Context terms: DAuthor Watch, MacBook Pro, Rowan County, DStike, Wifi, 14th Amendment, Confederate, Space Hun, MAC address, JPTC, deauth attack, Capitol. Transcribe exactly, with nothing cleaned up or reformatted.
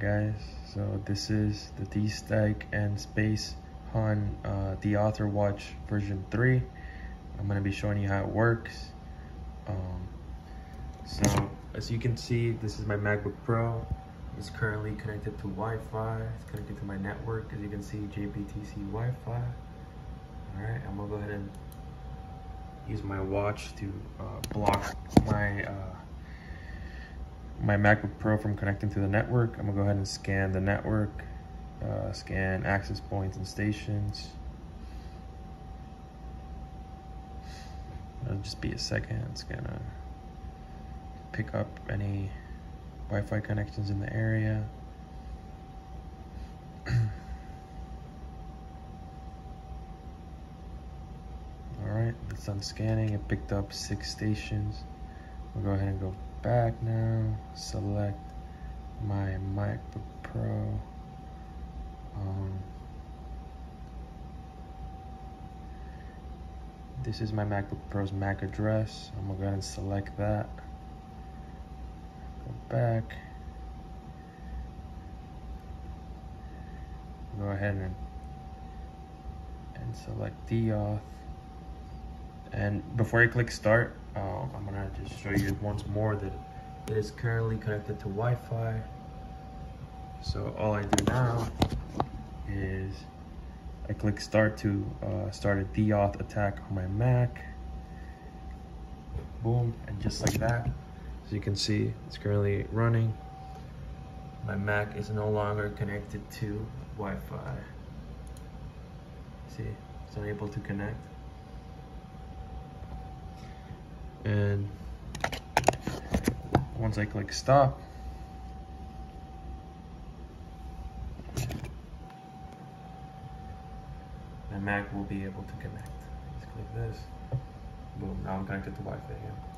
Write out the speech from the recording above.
Alright guys, so this is the DStike and Space Hun uh, DAuthor Watch version three. I'm going to be showing you how it works. Um, so as you can see, this is my MacBook Pro. It's currently connected to Wi-Fi. It's connected to my network. As you can see, J P T C Wi-Fi. Alright, I'm going to go ahead and use my watch to uh, block my uh, my MacBook Pro from connecting to the network. I'm gonna go ahead and scan the network, uh, scan access points and stations. It'll just be a second. It's gonna pick up any Wi-Fi connections in the area. All right, it's done scanning. It picked up six stations. We'll go ahead and go back now, select my MacBook Pro. Um, this is my MacBook Pro's MAC address. I'm gonna go ahead and select that. Go back. Go ahead and and select deauth. And before you click start, um, I'm gonna just show you once more that it is currently connected to Wi-Fi. So all I do now is I click start to uh, start a deauth attack on my Mac. Boom, and just like that, as you can see, it's currently running. My Mac is no longer connected to Wi-Fi. See, it's unable to connect. And once I click stop, the Mac will be able to connect. Let's click this. Boom, now I'm connected to Wi-Fi again.